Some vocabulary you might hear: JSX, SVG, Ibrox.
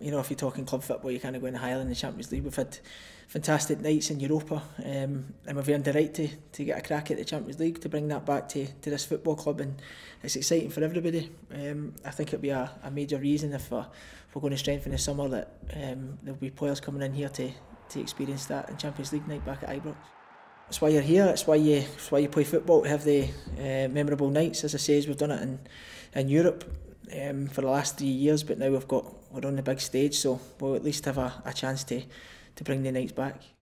you know, if you're talking club football, you kind of go in the Highland and Champions League. We've had fantastic nights in Europa, and we've earned the right to get a crack at the Champions League, to bring that back to this football club, and it's exciting for everybody. I think it'll be a major reason if we're going to strengthen this summer, that there'll be players coming in here to experience that in Champions League night back at Ibrox. That's why you're here, that's why you play football, to have the memorable nights. As I say, we've done it in Europe for the last 3 years, but now we're on the big stage, so we'll at least have a chance to bring the nights back.